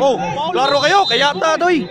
Oh, klaro kayo, kaya ta, doy.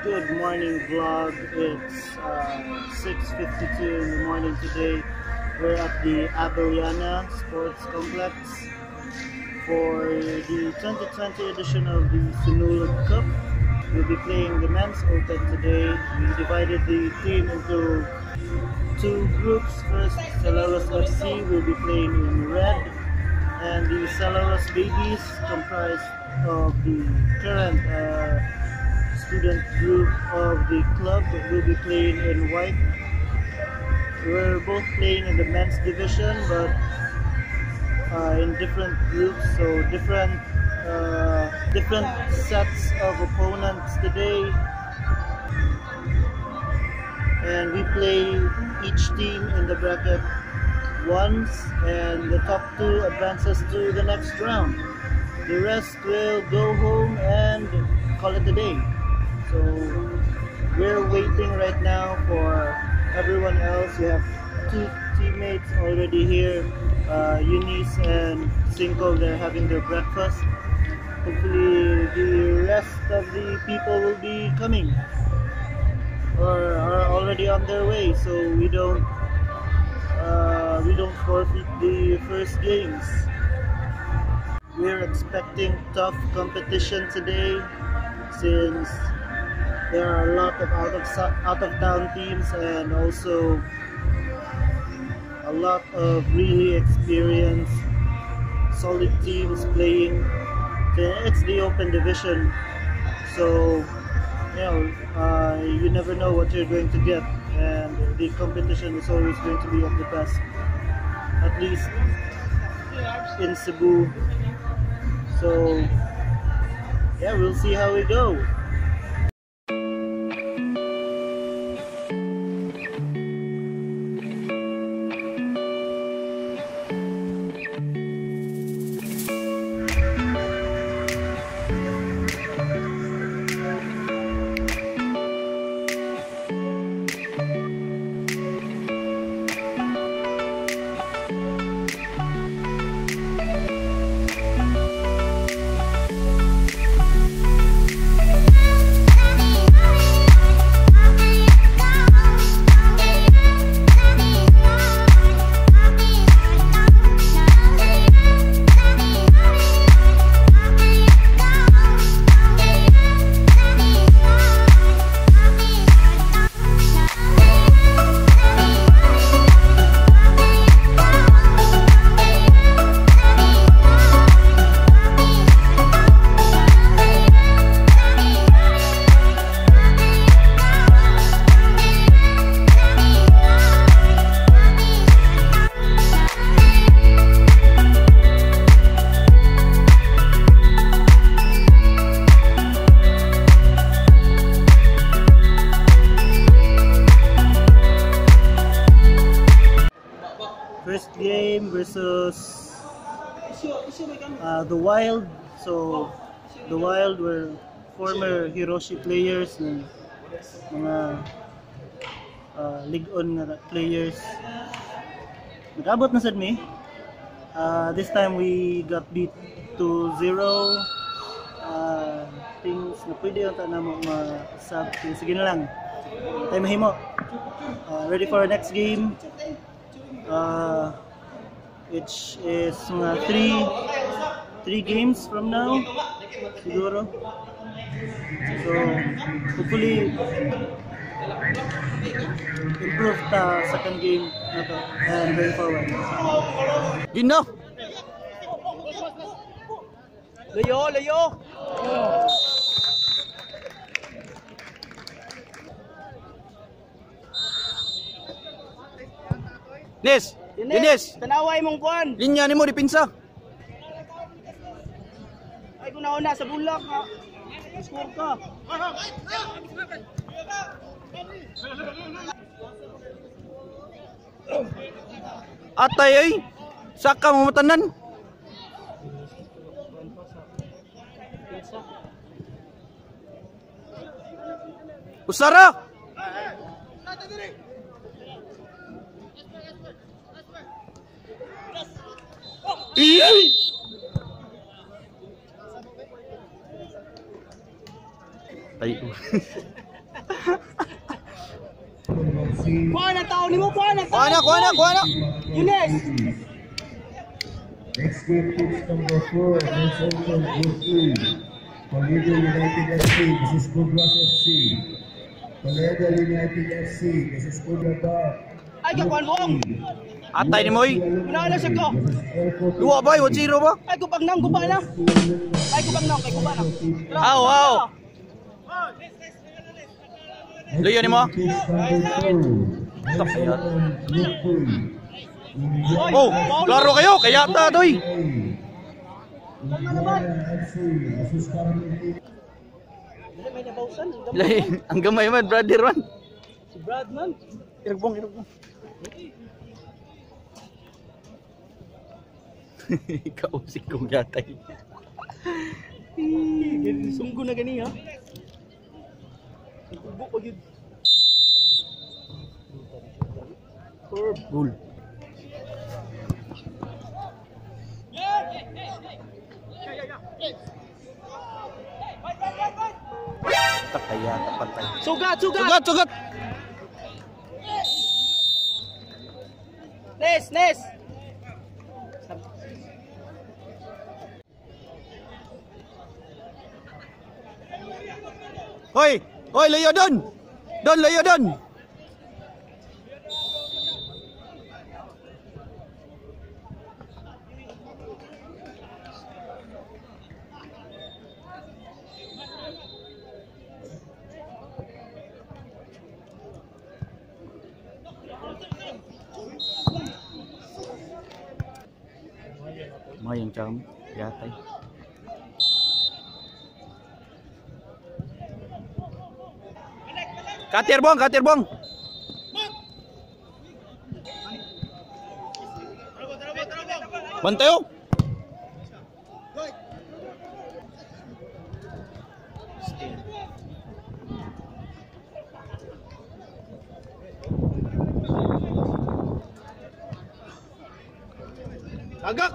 Good morning vlog, it's 6:52 in the morning today. We're at the Abellana Sports Complex for the 2020 edition of the Sinulog Cup. We'll be playing the men's open today. We divided the team into two groups. First, Celaros FC will be playing in red, and the Celaros babies comprised of the current student group of the club will be playing in white. We're both playing in the men's division, but in different groups, so different sets of opponents today. And we play each team in the bracket once, and the top two advances to the next round. The rest will go home and call it a day. So we're waiting right now for everyone else. We have two teammates already here, Eunice and Cinco. They're having their breakfast. Hopefully the rest of the people will be coming or are already on their way, so we don't forfeit the first games. We're expecting tough competition today, since there are a lot of out-of-town teams and also a lot of really experienced, solid teams playing. It's the open division, so you never know what you're going to get, and the competition is always going to be of the best, at least in Cebu. So yeah, we'll see how we go. First game versus the Wild. So the Wild were former Hiroshi players and mga Ligon na players. Nag-abot na sad mi. This time we got beat 2-0. Things na pwede yung ta na ma-sub. Sige na lang. Tayo mahimo. Ready for our next game. Which is three games from now, siguro. So hopefully improved the second game and going forward. Gino! Layo! Layo! Ines! Ines! Tanaway mong kuhan! Linya ni mo, dipinsa! Ay, una-una sa bulak ha! Score ka! Atay ay! Saka mo matanan! Usara! Iyay! Tayo. Kuha na tao ni mo, kuha na tao. Kuha na, kuha na, kuha na. Yunes. Next game is number 4. Next game is number 3. United FC, this is Celaros FC. Celaros United FC, this is Celaros Cup. Ay, kakuan buong. Atay ni Moy. Pinala siya ko. Luwa ba? 1-0 ba? Ay, kupang nang, kupa na. Ay, kupang nang, kay kupa na. Aw, aw. Luyo ni mo. Oh, klaro kayo. Kaya ta, doy. Ang gamay man, brother man. Si Brad man. Irugbong, irugbong. Kausik kong yatay. Sunggo na gani ha. Sunggo ko yun. Goal. Takaya, tapatay. Sugat, sugat! Sugat, sugat! Nes, Nes! Hoy! Hoy! Layo doon! Doon! Layo doon! Mayang jam, yatay. Katir bong, katir bong. Bantayo. Agak.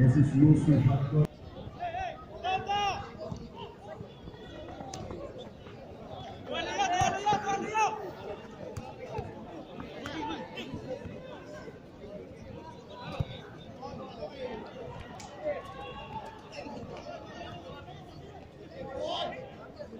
This is Yusuf. And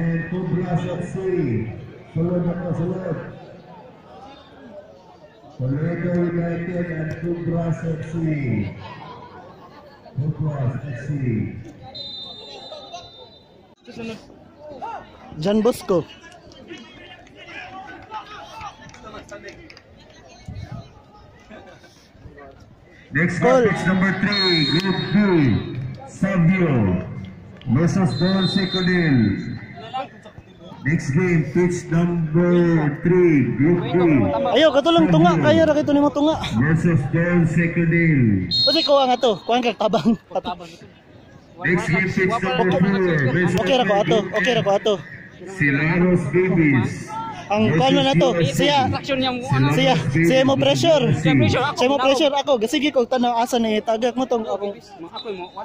Celaros FC, Celaros United and Celaros FC, Celaros FC. Juan Bosco. Next contest, number 3, Group B, Savio versus Don Secondil. Next game, pitch number 3, Group B. Ayo, katulong tunga, kaya rakito ni mo tunga. Versus Don Secondil. Kasi kuha nga to, kuha nga tabang. Next game, pitch number 4. Okay rako ato, okay rako ato. Celaros Davis. Ang kano na to, siya mo pressure, siya mo pressure ako. Sige ko, tanaw, asa na itagak mo tong ako. Ako yung mga,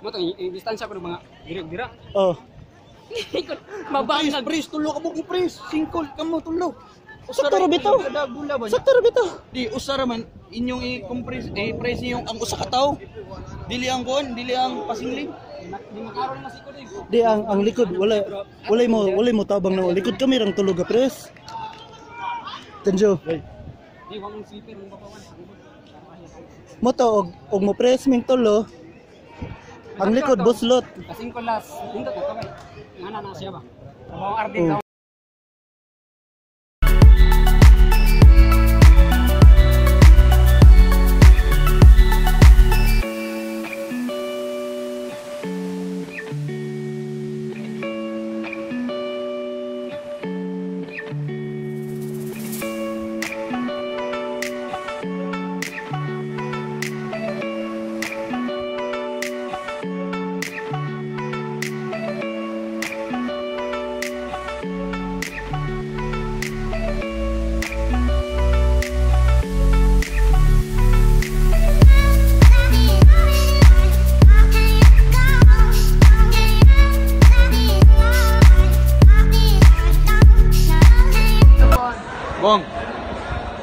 mo tong distansya ko ng mga direk-dira. Oo. Mabang na. Pris, tulo ka mo kong pris, singkol ka mo, tulo. Sakto rin ito, sakto rin ito. Di, usara man, inyong i-press niyong ang usakataw. Dili ang kuhan, dili ang pasingling. Di ang likod wala mo tabang na likod kami rang tulog a press. Tenjo. Di wa mong siper mong papawan. Mo to og mo press ming tulo. Ang likod buslot. Kasing kulas. Dito ko kamay. Ngana na siya ba? Ang arbitro.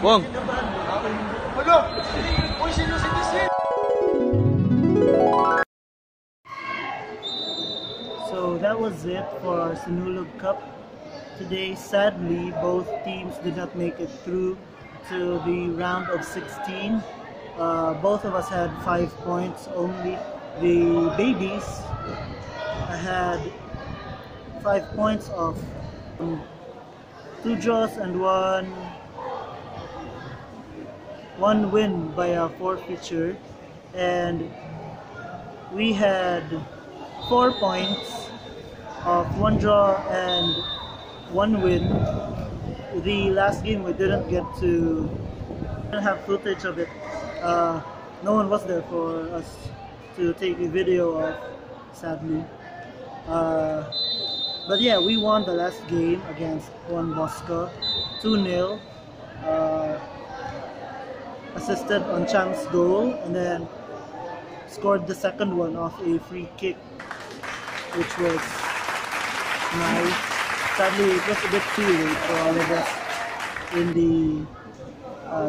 Bong. Hello. Uy, sino si Tisin? So that was it for our Sinulog Cup today. Sadly, both teams did not make it through to the round of 16. Both of us had 5 points only. The babies had 5 points off. 2 draws and one win by a forfeiture, and we had 4 points of 1 draw and 1 win. The last game we didn't have footage of it. No one was there for us to take a video of, sadly. But yeah, we won the last game against Juan Bosco 2-0. Assisted on Chang's goal, and then scored the second one off a free kick, which was nice. Sadly, it was a bit too late for all of us in the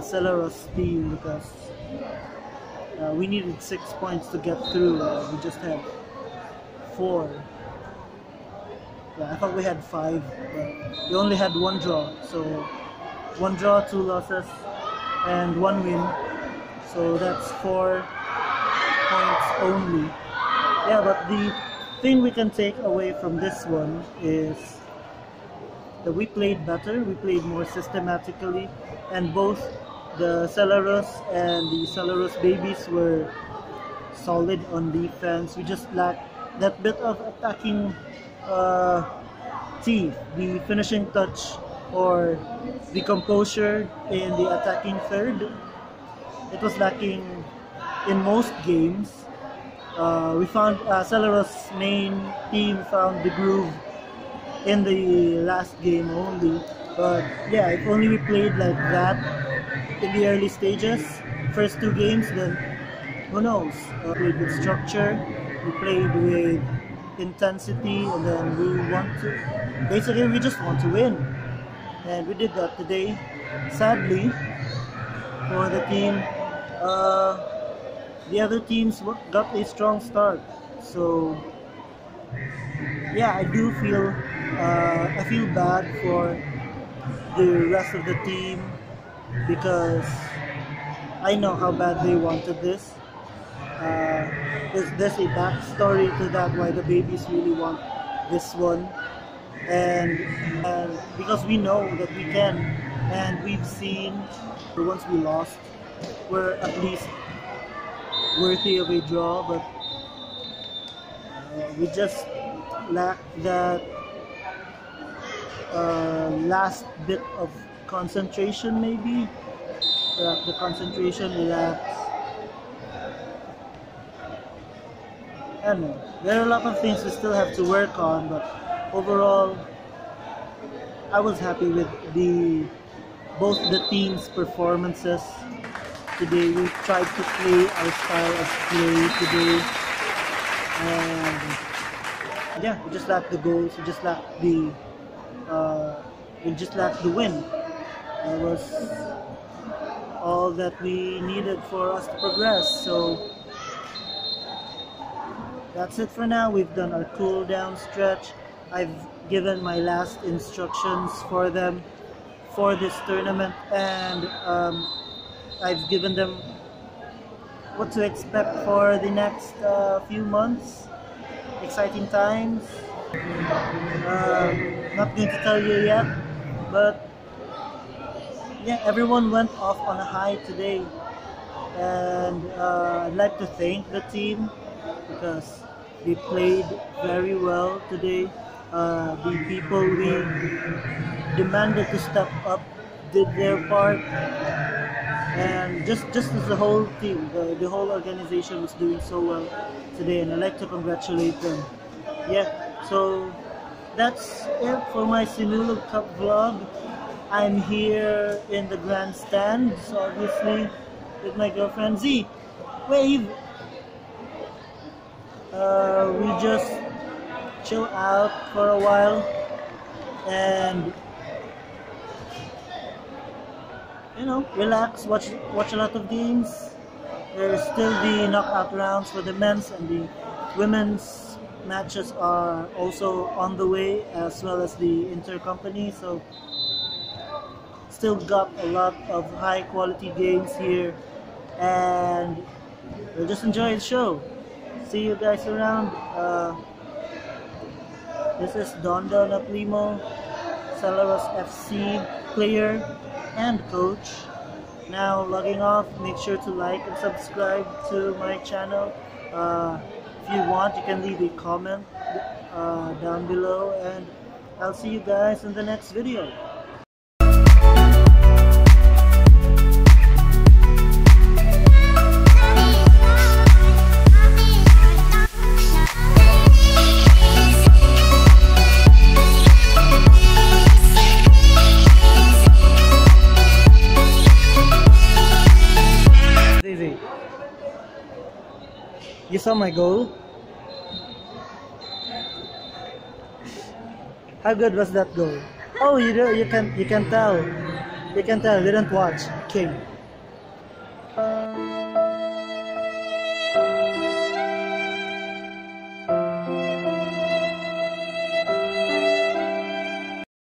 Celaros team, because we needed 6 points to get through. We just had 4. I thought we had 5, but we only had 1 draw. So 1 draw, 2 losses. And 1 win, so that's 4 points only. Yeah, but the thing we can take away from this one is that we played better, we played more systematically, and both the Celaros and the Celaros babies were solid on defense. We just lacked that bit of attacking teeth, the finishing touch, or the composure in the attacking third. It was lacking in most games. We found Celaros' main team found the groove in the last game only, but yeah, if only we played like that in the early stages, first 2 games, then who knows. We played with structure, we played with intensity, and then we just want to win. And we did that today. Sadly, for the team, the other teams got a strong start. So yeah, I do feel I feel bad for the rest of the team, because I know how bad they wanted this. Is this a backstory to that, why the babies really want this one? And because we know that we can, and we've seen the ones we lost were at least worthy of a draw, but we just lacked that last bit of concentration, maybe. The concentration we lacked. I don't know. There are a lot of things we still have to work on, but overall, I was happy with both the team's performances today. We tried to play our style of play today. And yeah, we just lacked the goals. We just lacked the win. That was all that we needed for us to progress. So that's it for now. We've done our cool down stretch. I've given my last instructions for them for this tournament, and I've given them what to expect for the next few months. Exciting times. Not going to tell you yet, but yeah, everyone went off on a high today, and I'd like to thank the team because they played very well today. The people we demanded to step up did their part, and just as the whole team, the whole organization was doing so well today, and I'd like to congratulate them. Yeah, so that's it for my Sinulog Cup vlog. I'm here in the grandstands, obviously, with my girlfriend. Z, wave! We just chill out for a while, and you know, relax, watch a lot of games. There's still the knockout rounds for the men's, and the women's matches are also on the way, as well as the intercompany, so still got a lot of high quality games here, and we'll just enjoy the show. See you guys around. This is Dondon Oplimo, Celaros FC player and coach. Now logging off. Make sure to like and subscribe to my channel. If you want, you can leave a comment down below, and I'll see you guys in the next video. You saw my goal? How good was that goal? Oh, you can tell. You can tell. Didn't watch. King.